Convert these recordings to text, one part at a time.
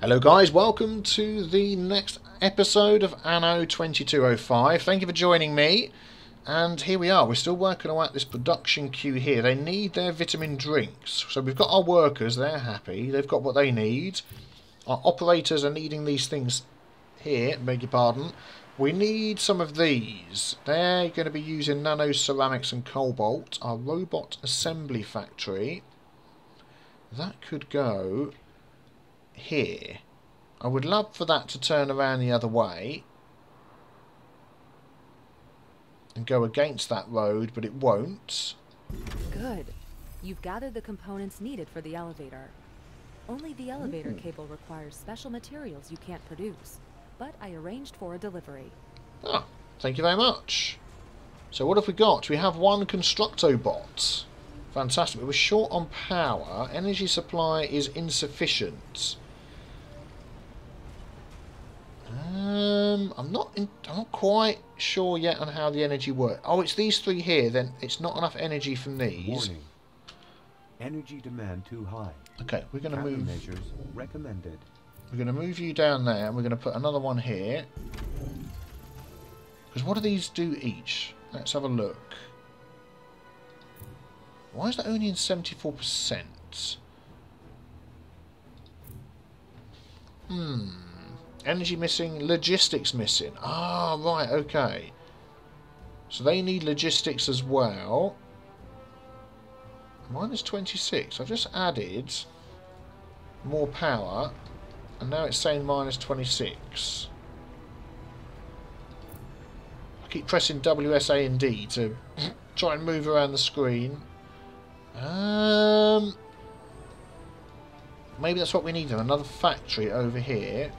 Hello guys, welcome to the next episode of Anno2205. Thank you for joining me. And here we are, we're still working out this production queue here. They need their vitamin drinks. So we've got our workers, they're happy, they've got what they need. Our operators are needing these things here, beg your pardon. We need some of these. They're going to be using nano-ceramics and cobalt. Our robot assembly factory, that could go here. I would love for that to turn around the other way and go against that road, but it won't. Good. You've gathered the components needed for the elevator. Only the elevator cable requires special materials you can't produce, but I arranged for a delivery. Ah, thank you very much. So what have we got? We have one constructobot. Fantastic. We're short on power. Energy supply is insufficient. I'm not quite sure yet on how the energy works. Oh, it's these three here. Then it's not enough energy from these. Warning. Energy demand too high. Okay, we're going to move. Measures recommended. We're going to move you down there, and we're going to put another one here. Because what do these do each? Let's have a look. Why is that only in 74%? Energy missing, logistics missing. Ah, right, okay. So they need logistics as well. Minus 26. I've just added more power, and now it's saying minus 26. I keep pressing WSA and D to try and move around the screen. Maybe that's what we need, another factory over here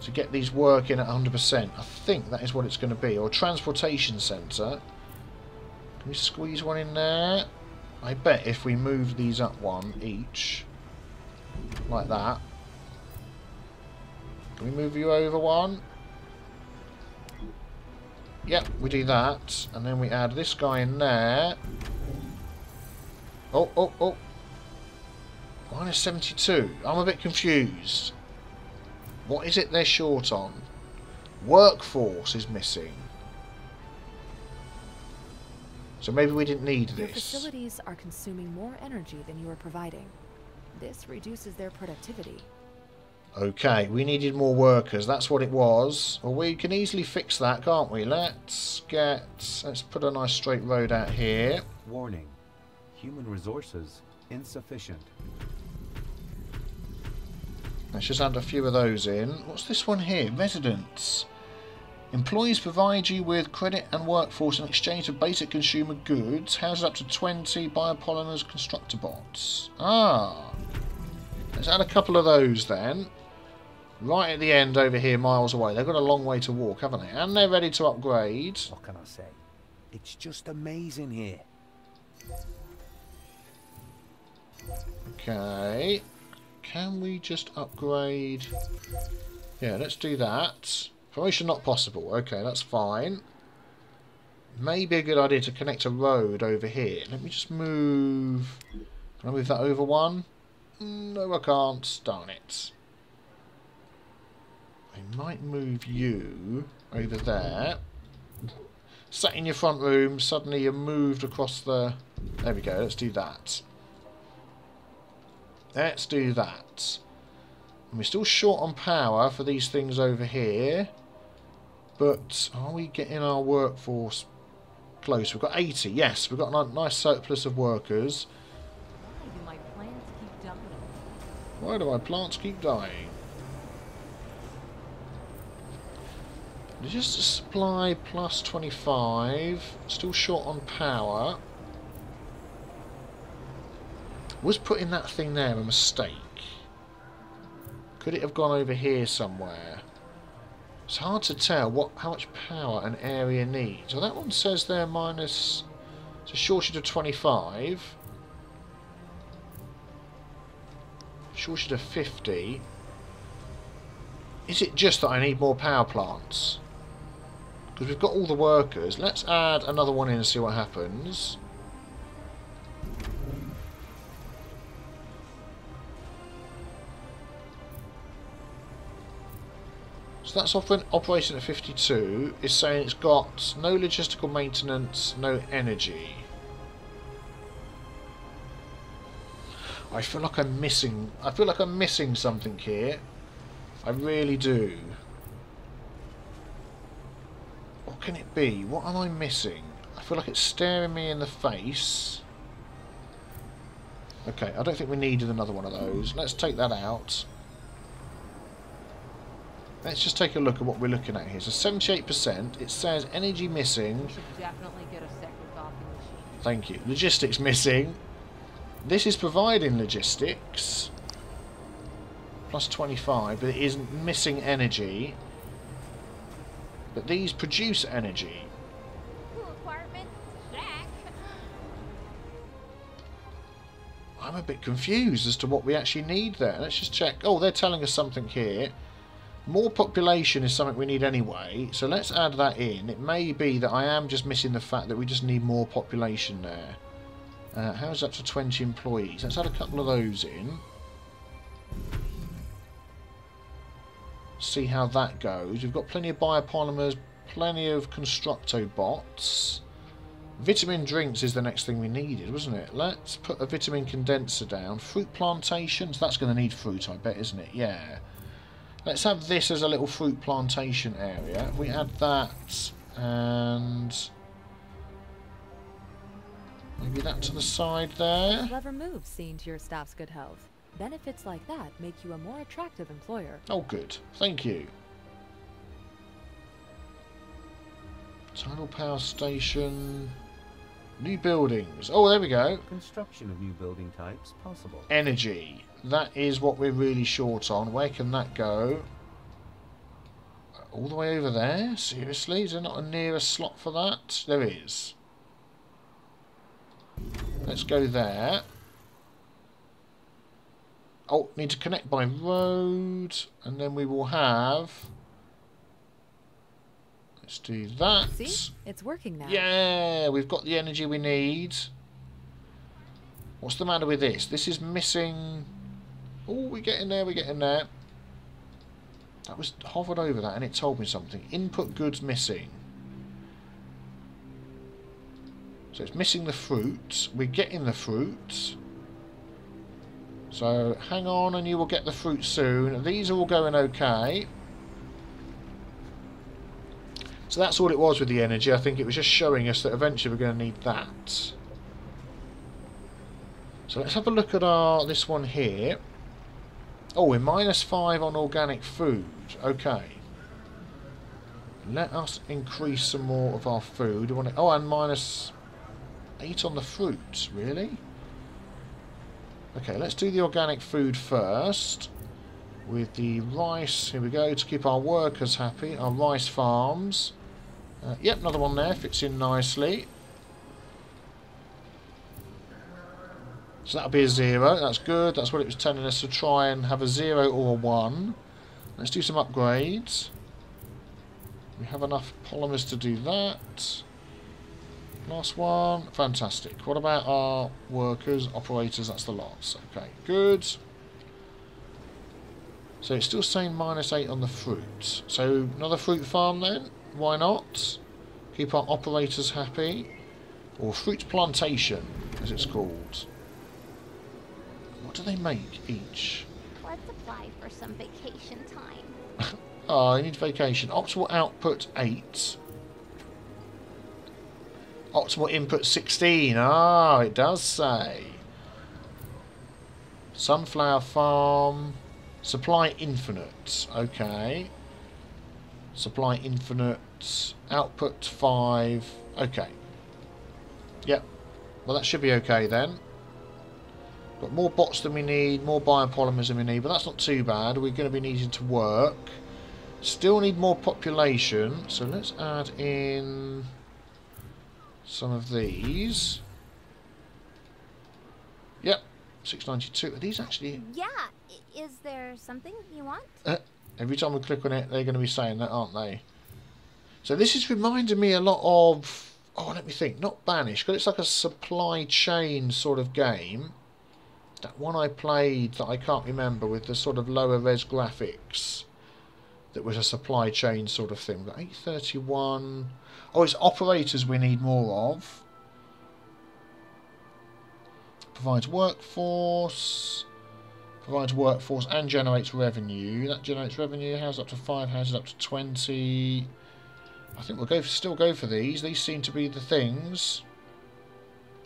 to get these working at 100%. I think that is what it's going to be. Or transportation centre. Can we squeeze one in there? I bet if we move these up one each, like that. Can we move you over one? Yep, we do that, and then we add this guy in there. Oh, oh, oh. Minus 72. I'm a bit confused. What is it they're short on? Workforce is missing. So maybe we didn't need this. Your facilities are consuming more energy than you are providing. This reduces their productivity. Okay, we needed more workers. That's what it was. Well, we can easily fix that, can't we? Let's put a nice straight road out here. Warning. Human resources insufficient. Let's just add a few of those in. What's this one here? Residents. Employees provide you with credit and workforce in exchange of basic consumer goods. Houses up to 20 biopolymers constructobots. Ah. Let's add a couple of those then. Right at the end over here, miles away. They've got a long way to walk, haven't they? And they're ready to upgrade. What can I say? It's just amazing here. Okay, can we just upgrade? Yeah, let's do that. Promotion not possible. Okay, that's fine. Maybe a good idea to connect a road over here. Let me just move. Can I move that over one? No, I can't. Darn it. I might move you over there. Sat in your front room, suddenly you're moved across the... There we go, let's do that. Let's do that. And we're still short on power for these things over here. But are we getting our workforce close? We've got 80, yes. We've got a nice surplus of workers. Why do my plants keep dying? Just a supply plus 25. Still short on power. Was putting that thing there a mistake? Could it have gone over here somewhere? It's hard to tell how much power an area needs. So that one says there minus... It's a shortage of 25. Shortage of 50. Is it just that I need more power plants? Because we've got all the workers. Let's add another one in and see what happens. So that's often operating at 52. It's saying it's got no logistical maintenance, no energy. I feel like I'm missing. I feel like I'm missing something here. I really do. What can it be? What am I missing? I feel like it's staring me in the face. Okay, I don't think we needed another one of those. Let's take that out. Let's just take a look at what we're looking at here. So 78%. It says energy missing. You should definitely get a second copy machine. Thank you. Logistics missing. This is providing logistics. Plus 25, but it isn't missing energy. But these produce energy. I'm a bit confused as to what we actually need there. Let's just check. Oh, they're telling us something here. More population is something we need anyway, so let's add that in. It may be that I am just missing the fact that we just need more population there. How's that for 20 employees? Let's add a couple of those in. See how that goes. We've got plenty of biopolymers, plenty of constructobots. Vitamin drinks is the next thing we needed, wasn't it? Let's put a vitamin condenser down. Fruit plantations, that's going to need fruit, I bet, isn't it? Yeah. Let's have this as a little fruit plantation area. We add that and maybe that to the side there. Clever move, seeing to your staff's good health. Benefits like that make you a more attractive employer. Oh, good. Thank you. Tidal power station. New buildings. Oh, there we go. Construction of new building types possible. Energy. That is what we're really short on. Where can that go? All the way over there? Seriously? Is there not a nearer slot for that? There is. Let's go there. Oh, need to connect by road. And then we will have... Let's do that. See? It's working now. Yeah, we've got the energy we need. What's the matter with this? This is missing... Oh, we're getting there, we're getting there. That was hovered over that and it told me something. Input goods missing. So it's missing the fruit. We're getting the fruit. So hang on and you will get the fruit soon. These are all going okay. So that's all it was with the energy. I think it was just showing us that eventually we're going to need that. So let's have a look at our this one here. Oh, we're -5 on organic food. Okay. Let us increase some more of our food. Oh, and -8 on the fruit. Really? Okay, let's do the organic food first. With the rice, here we go, to keep our workers happy. Our rice farms. Yep, another one there, fits in nicely. So that'll be a 0, that's good. That's what it was telling us to try and have a 0 or a 1. Let's do some upgrades. We have enough polymers to do that. Last one, fantastic. What about our workers, operators? That's the lots. Okay, good. So it's still saying -8 on the fruit. So another fruit farm then? Why not? Keep our operators happy. Or fruit plantation, as it's called. What do they make each? Let's apply for some vacation time. Oh, I need vacation. Optimal output 8. Optimal input 16. Ah, it does say. Sunflower farm. Supply infinite. Okay. Supply infinite. Output 5. Okay. Yep. Well, that should be okay then. Got more bots than we need, more biopolymers than we need, but that's not too bad. We're going to be needing to work. Still need more population, so let's add in some of these. Yep, 692. Are these actually... Yeah, is there something you want? Every time we click on it, they're going to be saying that, aren't they? So this is reminding me a lot of... Oh, let me think. Not Banish, because it's like a supply chain sort of game. That one I played that I can't remember with the sort of lower res graphics. that was a supply chain sort of thing. We've got 831. Oh, it's operators we need more of. Provides workforce. Provides workforce and generates revenue. That generates revenue. Houses up to 5, houses up to 20. I think we'll still go for these. These seem to be the things.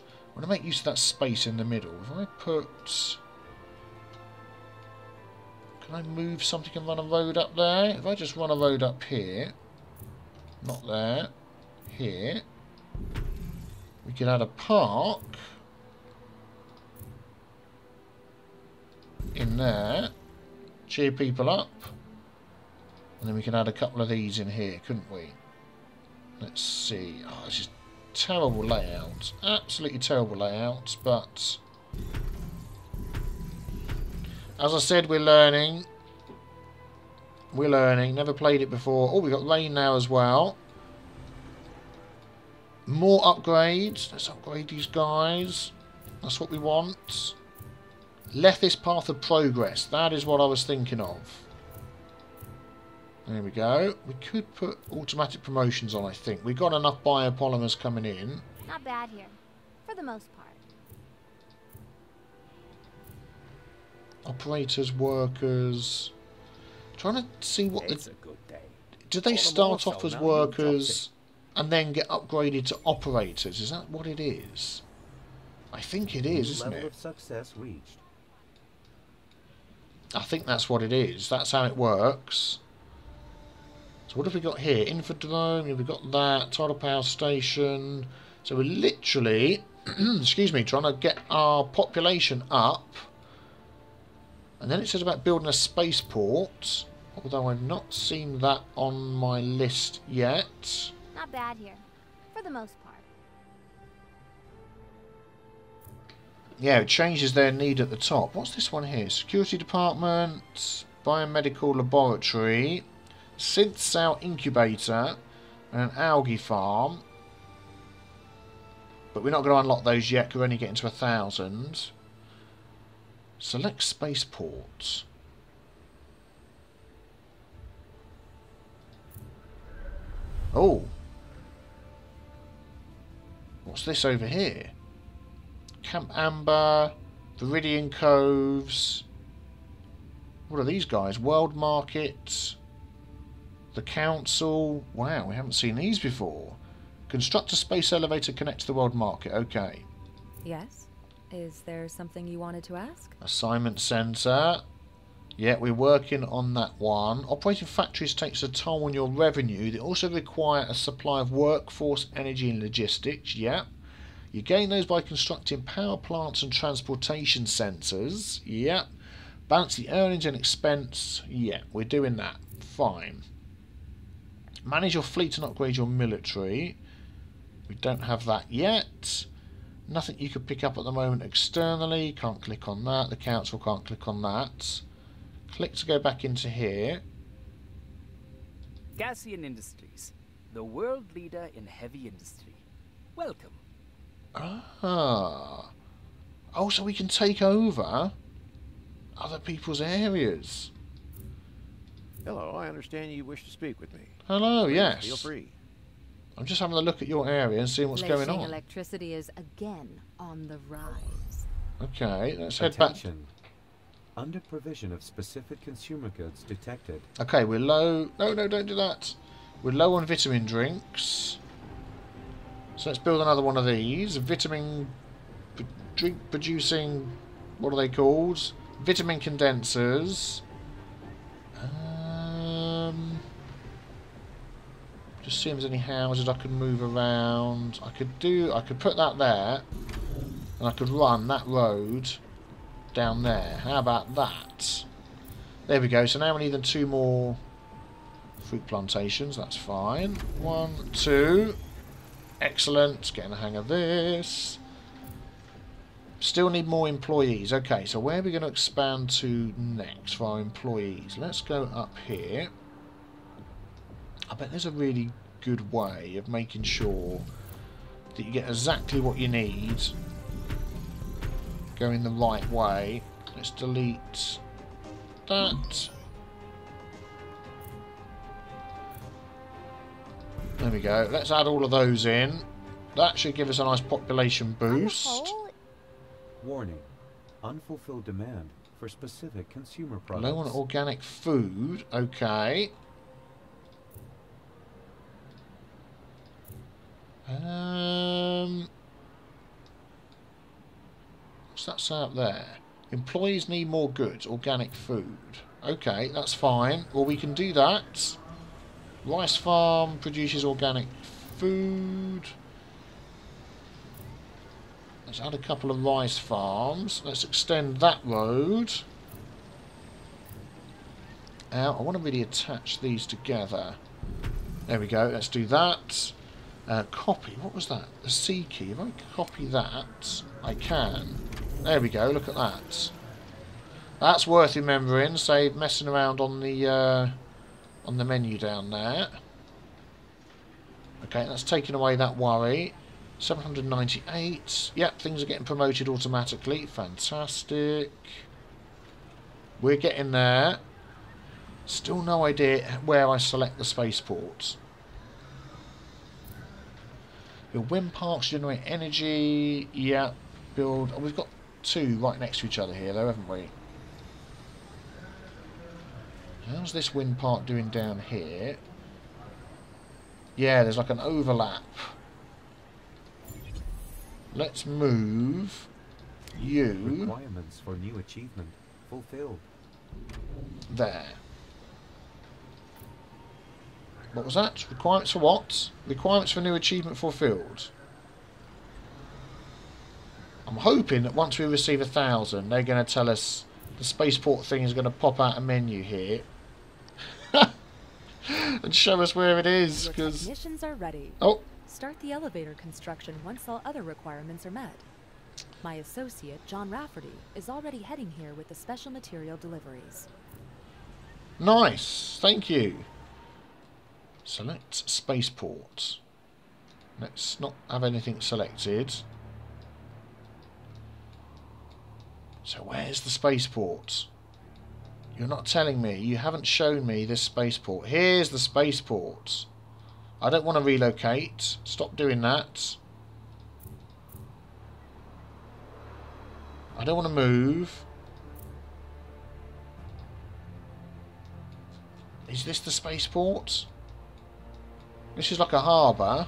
I want to make use of that space in the middle. If I put... Can I move something and run a road up there? If I just run a road up here... Not there. Here. We could add a park... in there, cheer people up, and then we can add a couple of these in here, couldn't we? Let's see. Oh, this is terrible layout, absolutely terrible layout, but as I said, we're learning, never played it before. Oh, we've got rain now as well. More upgrades. Let's upgrade these guys. That's what we want. Left this path of progress. That is what I was thinking of. There we go. We could put automatic promotions on, I think. We've got enough biopolymers coming in. Not bad here, for the most part. Operators, workers. Trying to see what the... Do they start off as workers and then get upgraded to operators? Is that what it is? I think it is, isn't it? Level of success reached. I think that's what it is. That's how it works. So what have we got here? Infodrome, we've got that. Tidal power station. So we're literally, excuse me, trying to get our population up. And then it says about building a spaceport. Although I've not seen that on my list yet. Not bad here, for the most part. Yeah, it changes their need at the top. What's this one here? Security department, biomedical laboratory, synth cell incubator, and an algae farm. But we're not going to unlock those yet. We're only getting to 1,000. Select spaceport. Oh. What's this over here? Camp Amber, Viridian Coves. What are these guys? World Market, the Council. Wow, we haven't seen these before. Construct a space elevator, connect to the World Market. Okay. Yes. Is there something you wanted to ask? Assignment Center. Yeah, we're working on that one. Operating factories takes a toll on your revenue. They also require a supply of workforce, energy, and logistics. Yeah. You gain those by constructing power plants and transportation centres. Yep. Balance the earnings and expense. Yeah, we're doing that. Fine. Manage your fleet and upgrade your military. We don't have that yet. Nothing you could pick up at the moment externally. Can't click on that. The council can't click on that. Click to go back into here. Gassian Industries, the world leader in heavy industry. Welcome. Ah. Oh, so we can take over other people's areas. Hello, I understand you wish to speak with me. Hello, yes. Feel free. I'm just having a look at your area and seeing what's going on. Electricity is again on the rise. Okay, let's head back. Under provision of specific consumer goods detected. Okay, we're low. No, no, don't do that. We're low on vitamin drinks. So let's build another one of these. Vitamin drink producing, what are they called? Vitamin condensers. Just see if there's any houses I can move around. I could put that there, and I could run that road down there. How about that? There we go. So now we need 2 more fruit plantations. That's fine. 1, 2. Excellent, getting the hang of this. Still need more employees. Okay, so where are we going to expand to next for our employees? Let's go up here. I bet there's a really good way of making sure that you get exactly what you need going the right way. Let's delete that. There we go. Let's add all of those in. That should give us a nice population boost. Warning. Unfulfilled demand for specific consumer products. Low on organic food. Okay. What's that say up there? Employees need more goods. Organic food. Okay, that's fine. Well, we can do that. Rice farm produces organic food. Let's add a couple of rice farms. Let's extend that road out. I want to really attach these together. There we go. Let's do that. Copy. What was that? The C key. If I copy that, I can. There we go. Look at that. That's worth remembering. Save messing around on the menu down there. Okay, that's taken away that worry. 798. Yep, things are getting promoted automatically. Fantastic. We're getting there. Still no idea where I select the spaceport. Your wind parks generate energy. Yeah, build. Oh, we've got two right next to each other here, though, haven't we? How's this wind park doing down here? Yeah, there's like an overlap. Let's move you. Requirements for new achievement fulfilled. There. What was that? Requirements for what? Requirements for new achievement fulfilled. I'm hoping that once we receive 1,000, they're going to tell us the spaceport thing is going to pop out a menu here and show us where it is. Because missions are ready. Oh. Start the elevator construction once all other requirements are met. My associate, John Rafferty, is already heading here with the special material deliveries. Nice. Thank you. Select spaceport. Let's not have anything selected. So where's the spaceport? You're not telling me. You haven't shown me this spaceport. Here's the spaceport. I don't want to relocate. Stop doing that. I don't want to move. Is this the spaceport? This is like a harbour.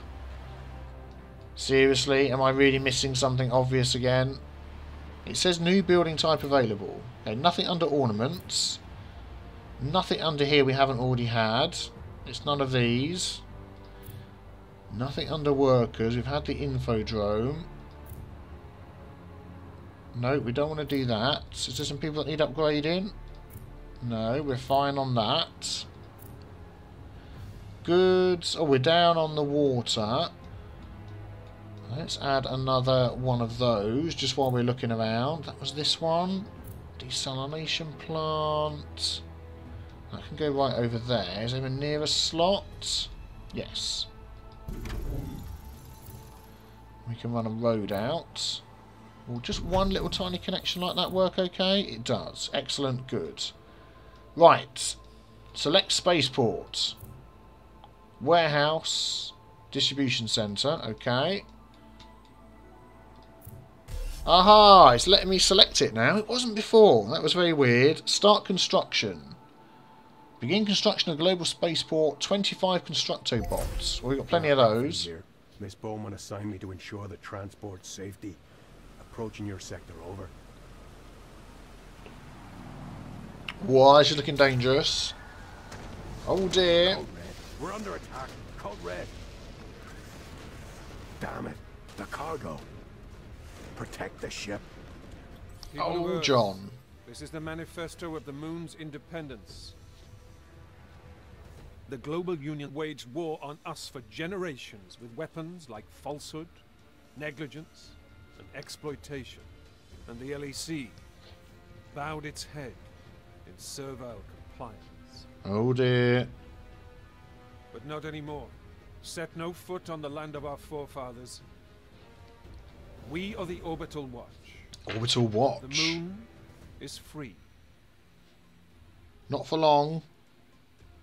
Seriously, am I really missing something obvious again? It says new building type available. Okay, nothing under ornaments. Nothing under here we haven't already had. It's none of these. Nothing under workers. We've had the infodrome. No, we don't want to do that. Is there some people that need upgrading? No, we're fine on that. Goods. Oh, we're down on the water. Let's add another one of those just while we're looking around. That was this one. Desalination plant. I can go right over there. Is there a nearer slot? Yes. We can run a road out. Will just one little tiny connection like that work okay? It does. Excellent. Good. Right. Select spaceport. Warehouse, distribution centre, okay. Aha, it's letting me select it now. It wasn't before. That was very weird. Start construction. Begin construction of global spaceport, 25 constructobots. Well, we've got plenty of those. Miss Bowman assigned me to ensure the transport safety. Approaching your sector, over. Why? She's looking dangerous. Oh dear. We're under attack. Code red. Damn it. The cargo. Protect the ship. Oh, John. This is the manifesto of the moon's independence. The global union waged war on us for generations with weapons like falsehood, negligence, and exploitation. And the LEC bowed its head in servile compliance. Oh dear. But not anymore. Set no foot on the land of our forefathers. We are the Orbital Watch. Orbital Watch? The moon is free. Not for long.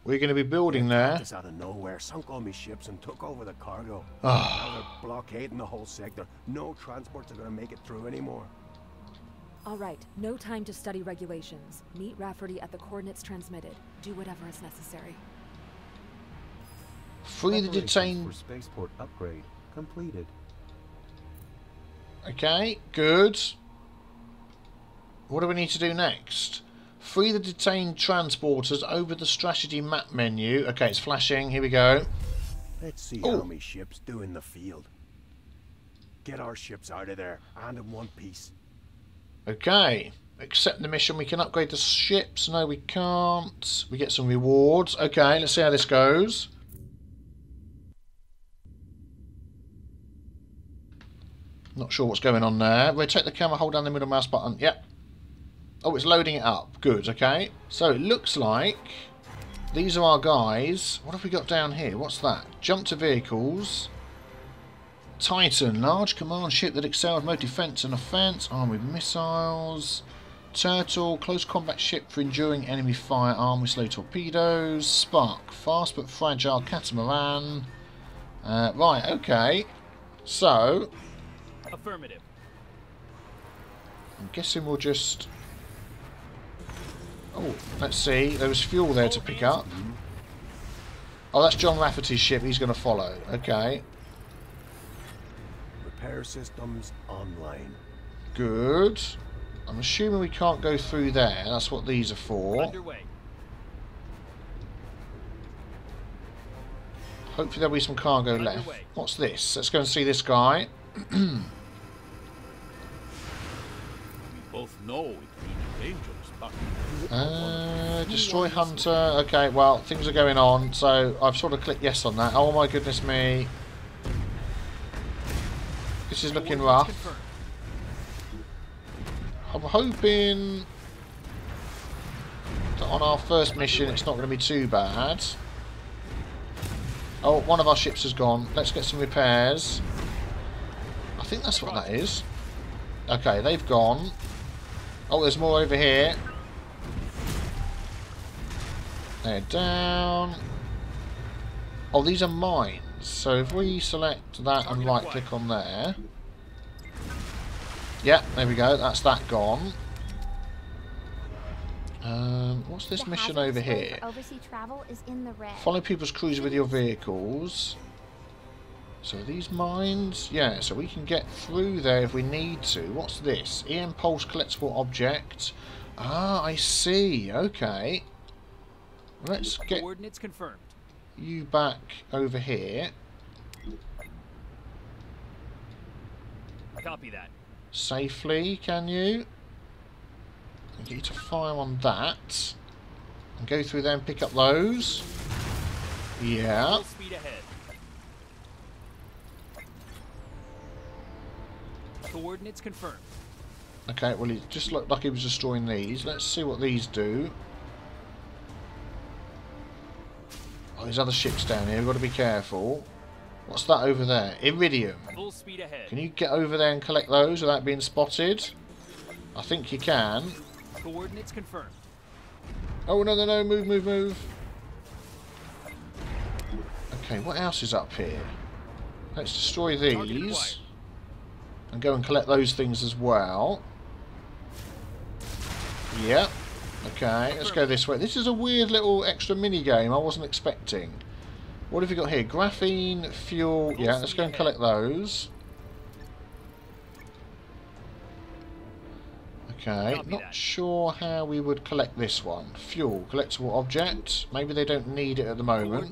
We're going to be building there. Out of nowhere, sunk all my ships and took over the cargo. Now they're blockading the whole sector. No transports are going to make it through anymore. All right, no time to study regulations. Meet Rafferty at the coordinates transmitted. Do whatever is necessary. Free the detained. Spaceport upgrade completed. Okay, good. What do we need to do next? Free the detained transporters over the strategy map menu. Okay, it's flashing. Here we go. Let's see how many ships do in the field. Get our ships out of there and in one piece. Okay. Accept the mission. We can upgrade the ships. No, we can't. We get some rewards. Okay, let's see how this goes. Not sure what's going on there. Rotate the camera, hold down the middle mouse button. Yep. Oh, it's loading it up. Good, okay. So it looks like these are our guys. What have we got down here? What's that? Jump to vehicles. Titan, large command ship that excelled both defense and offense, armed with missiles. Turtle, close combat ship for enduring enemy fire, armed with slow torpedoes. Spark, fast but fragile catamaran. Right, okay. So... affirmative. I'm guessing we'll just... oh, let's see. There was fuel there to pick up. Oh, that's John Rafferty's ship. He's going to follow. Okay. Repair systems online. Good. I'm assuming we can't go through there. That's what these are for. Underway. Hopefully there'll be some cargo left. What's this? Let's go and see this guy. We both know it's dangerous. Destroy Hunter. Okay, well, things are going on, so I've sort of clicked yes on that. Oh my goodness me. This is looking rough. I'm hoping that on our first mission it's not going to be too bad. Oh, one of our ships has gone. Let's get some repairs. I think that's what that is. Okay, they've gone. Oh, there's more over here. They're down. Oh, these are mines. So if we select that and right click on there. Yeah, there we go. That's that gone. What's this mission over here? Follow people's cruiser with your vehicles. So these mines, yeah, so we can get through there if we need to. What's this? EM Pulse collectible object. Ah, I see. Okay. Let's get coordinates confirmed. You back over here. Copy that. Safely, can you? I'll get you to fire on that. And go through there and pick up those. Yeah. Speed ahead. Coordinates confirmed. Okay, well, it just looked like he was destroying these. Let's see what these do. Oh, there's other ships down here. We've got to be careful. What's that over there? Iridium. Full speed ahead. Can you get over there and collect those without being spotted? I think you can. Coordinates confirmed. Oh, no, no, no. Move, move, move. Okay, what else is up here? Let's destroy these. And go and collect those things as well. Yep. Okay, let's go this way. This is a weird little extra mini-game I wasn't expecting. What have we got here? Graphene, fuel... yeah, let's go and collect those. Okay, not sure how we would collect this one. Fuel, collectible object. Maybe they don't need it at the moment.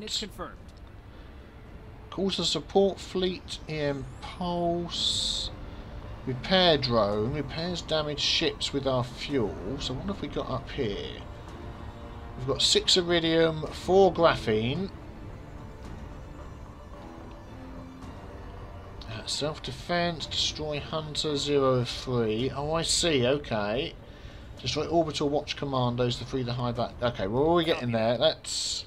Calls the support fleet, EM Pulse... repair drone, repairs damaged ships with our fuel. So what have we got up here? We've got 6 iridium, 4 graphene. Self-defense, destroy hunter 03. Oh, I see, okay. Destroy orbital watch commandos to free the high back. Okay, we're already getting there. That's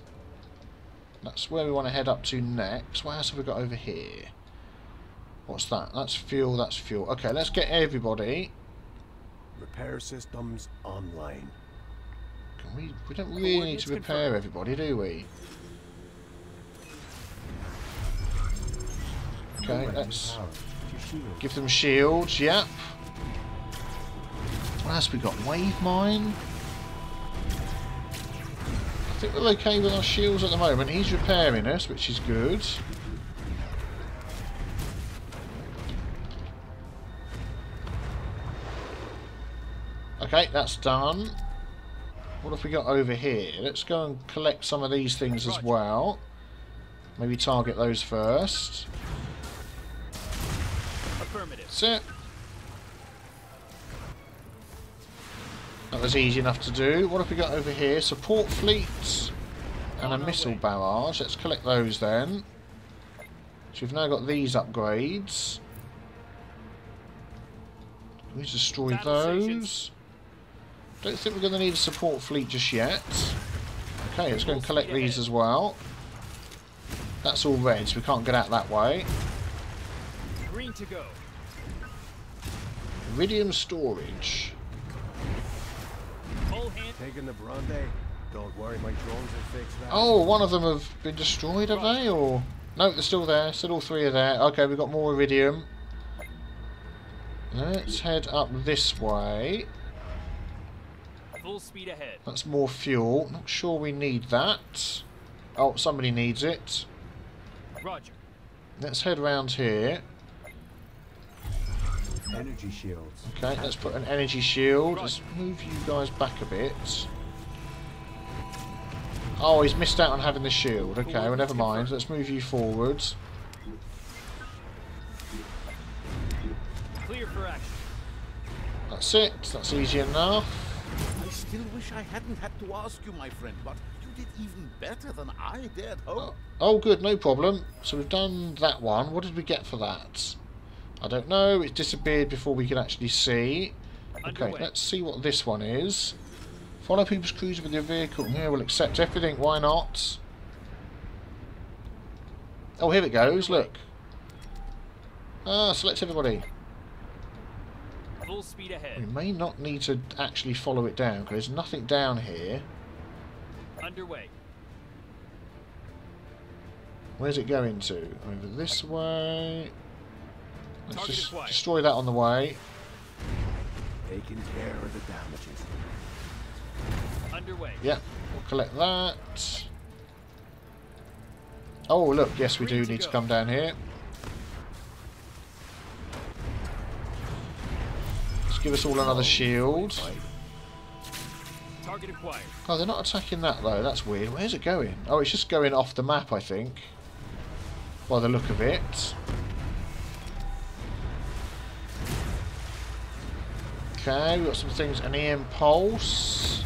where we want to head up to next. What else have we got over here? What's that? That's fuel, that's fuel. Okay, let's get everybody. Repair systems online. Can we don't really need to repair everybody, do we? Okay, let's give them shields, yep. What else we got? Wave mine? I think we're okay with our shields at the moment. He's repairing us, which is good. Okay, that's done. What have we got over here? Let's go and collect some of these things as well. Maybe target those first. Affirmative. That's it. That was easy enough to do. What have we got over here? Support fleets and a missile barrage. Let's collect those then. So we've now got these upgrades. We destroy those. Don't think we're going to need a support fleet just yet. Okay, let's go and collect these as well. That's all red, so we can't get out that way. Green to go. Iridium storage. Taking the Bronte. Don't worry, my drones are fixed now. Oh, one of them have been destroyed, have they? Or no, they're still there. Still, all three are there. Okay, we've got more iridium. Let's head up this way. Full speed ahead. That's more fuel. Not sure we need that. Oh, somebody needs it. Roger. Let's head around here. Energy shields. Okay, let's put an energy shield. Let's move you guys back a bit. Oh, he's missed out on having the shield. Okay, well, never mind. Let's move you forwards. Clear for action. That's it. That's easy enough. I still wish I hadn't had to ask you, my friend, but you did even better than I did. Oh, good. No problem. So we've done that one. What did we get for that? I don't know, it disappeared before we could actually see. Okay, let's see what this one is. Follow people's cruiser with your vehicle. Yeah, we'll accept everything, why not? Oh, here it goes, look. Ah, select everybody. Full speed ahead. We may not need to actually follow it down, because there's nothing down here. Underway. Where's it going to? Over this way. Let's just destroy that on the way. Taking care of the damages. Underway. Yeah, we'll collect that. Oh, look, yes, we do need to come down here. Let's give us all another shield. Target acquired. Oh, they're not attacking that, though. That's weird. Where's it going? Oh, it's just going off the map, I think. By the look of it. Okay, we've got some things, an EM Pulse.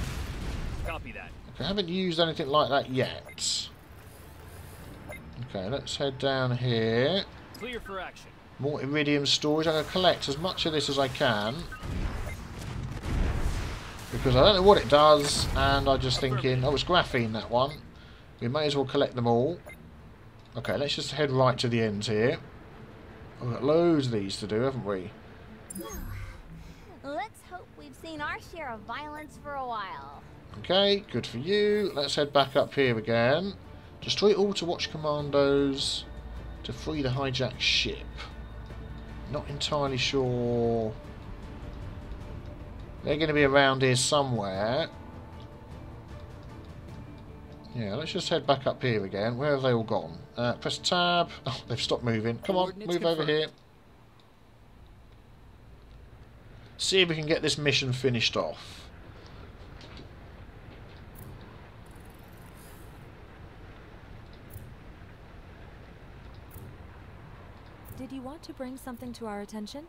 Copy that. Okay, I haven't used anything like that yet. Okay, let's head down here. Clear for action. More iridium storage. I'm going to collect as much of this as I can. Because I don't know what it does, and I'm just thinking, oh, it's graphene, that one. We may as well collect them all. Okay, let's just head right to the end here. We've got loads of these to do, haven't we? Let's hope we've seen our share of violence for a while. Okay, good for you. Let's head back up here again. Destroy Orbital Watch commandos to free the hijacked ship. Not entirely sure. They're going to be around here somewhere. Yeah, let's just head back up here again. Where have they all gone? Press tab. Oh, they've stopped moving. Come on, move over here. See if we can get this mission finished off. Did you want to bring something to our attention?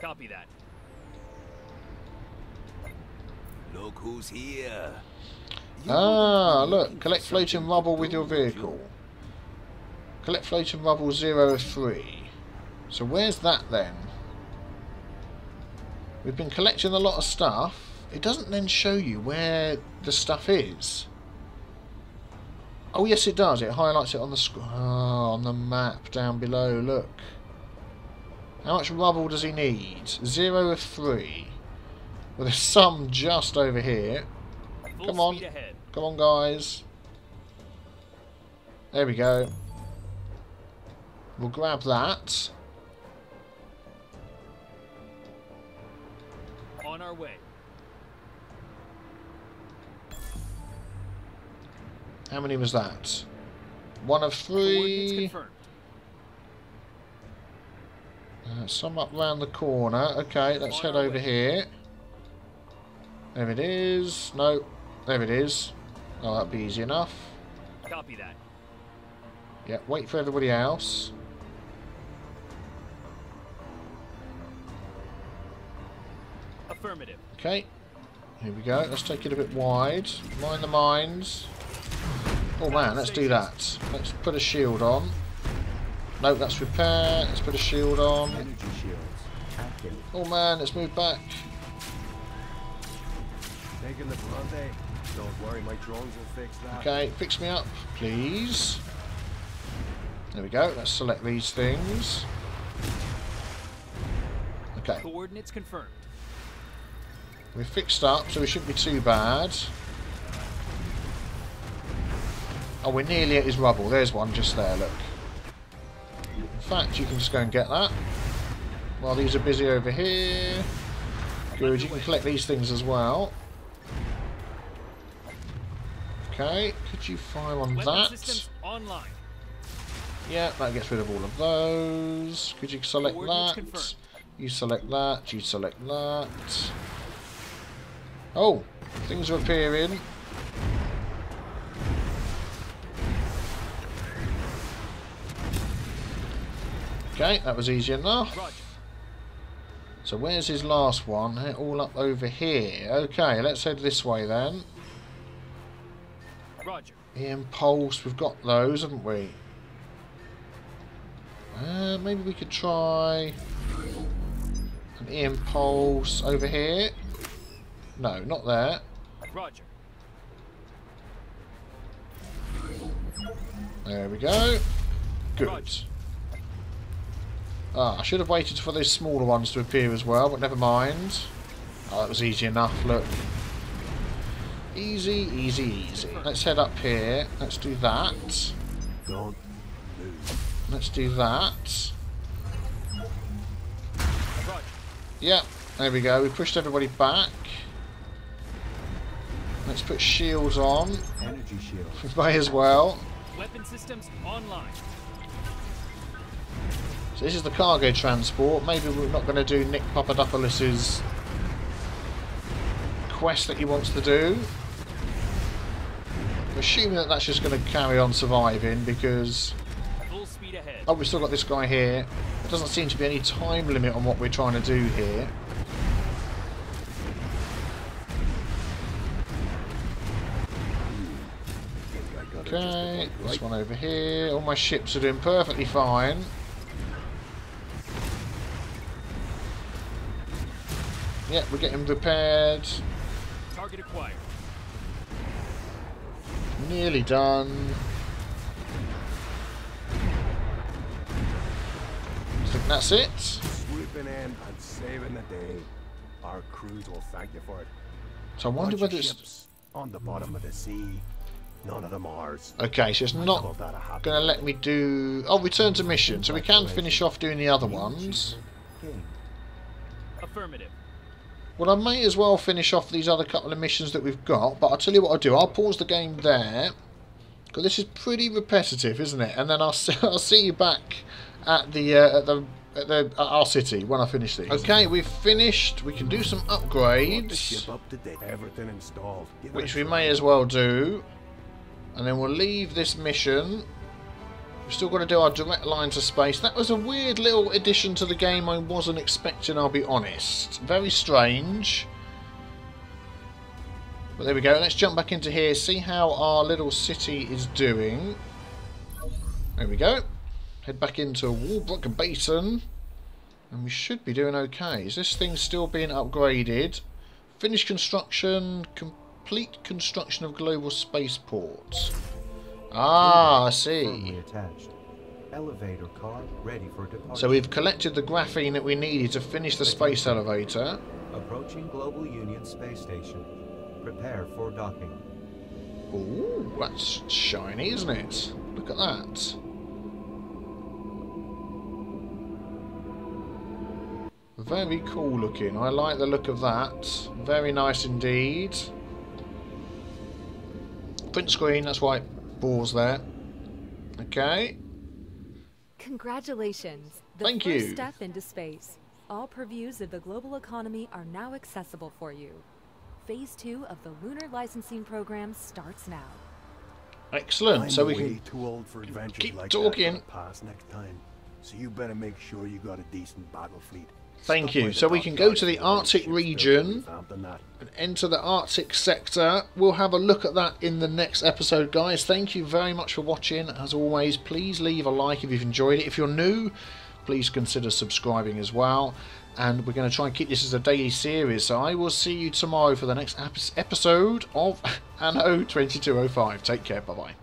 Copy that. Look who's here. Ah, look. Collect floating rubble with your vehicle. Collect floating rubble 03. So where's that then? We've been collecting a lot of stuff. It doesn't then show you where the stuff is. Oh yes it does, it highlights it on the on the map down below, look. How much rubble does he need? 0 of 3. Well, there's some just over here. Come on. Come on, guys. There we go. We'll grab that. On our way. How many was that? One of three. Some up round the corner. Okay, let's head over here. There it is. No, there it is. Oh, that'd be easy enough. Copy that. Yeah, wait for everybody else. Affirmative. Okay, here we go. Let's take it a bit wide. Mind the mines. Oh man, let's do that. Let's put a shield on. No, that's repair. Let's put a shield on. Oh man, let's move back. Okay, fix me up, please. There we go. Let's select these things. Okay. Coordinates confirmed. We're fixed up, so we shouldn't be too bad. Oh, we're nearly at his rubble. There's one just there, look. In fact, you can just go and get that. While these are busy over here. Good, you can collect these things as well. Okay, could you fire on that? Yeah, that gets rid of all of those. Could you select that? You select that, you select that. Oh, things are appearing. Okay, that was easy enough. Roger. So where's his last one? They're all up over here. Okay, let's head this way then. Roger. EM Pulse, we've got those, haven't we? Maybe we could try an EM Pulse over here. No, not there. Roger. There we go. Good. Roger. Ah, I should have waited for those smaller ones to appear as well, but never mind. Oh, that was easy enough, look. Easy, easy, easy. Let's head up here. Let's do that. Let's do that. Yep, there we go. We pushed everybody back. Let's put shields on. Energy shield. We may as well. Weapon systems online. So this is the cargo transport. Maybe we're not going to do Nick Papadopoulos' quest that he wants to do. I'm assuming that that's just going to carry on surviving because... Full speed ahead. Oh, we've still got this guy here. There doesn't seem to be any time limit on what we're trying to do here. Okay, this one over here. All my ships are doing perfectly fine. Yeah, we're getting repaired. Target acquired. Nearly done. I think that's it. Swooping in and saving the day. Our crews will thank you for it. So I wonder whether it's on the bottom of the sea. None of them are. Okay, so it's not going to let me do. Oh, return to mission. So we can finish off doing the other ones. Affirmative. Well, I may as well finish off these other couple of missions that we've got, but I'll tell you what I'll do. I'll pause the game there, because this is pretty repetitive, isn't it? And then I'll see you back at our city when I finish these. Okay, we've finished. We can do some upgrades, everything installed, which we may as well do. And then we'll leave this mission. We've still got to do our direct line to space. That was a weird little addition to the game I wasn't expecting, I'll be honest. Very strange. But there we go. Let's jump back into here, see how our little city is doing. There we go. Head back into Walbrook Baton. And we should be doing okay. Is this thing still being upgraded? Finish construction. Complete construction of global spaceports. Ah, I see. Elevator car ready for departure. So we've collected the graphene that we needed to finish the space elevator. Approaching Global Union Space Station. Prepare for docking. Ooh, that's shiny, isn't it? Look at that. Very cool looking. I like the look of that. Very nice indeed. Print screen, that's why it bores there. Okay. Congratulations. Thank you. The first step into space. All purviews of the global economy are now accessible for you. Phase 2 of the lunar licensing program starts now. Excellent. I'm so we can too old for adventures keep like talking. That pass next time. So you better make sure you got a decent battle fleet. Thank you. So we can go to the Arctic region and enter the Arctic sector. We'll have a look at that in the next episode, guys. Thank you very much for watching. As always, please leave a like if you've enjoyed it. If you're new, please consider subscribing as well. And we're going to try and keep this as a daily series. So I will see you tomorrow for the next episode of Anno2205. Take care. Bye-bye.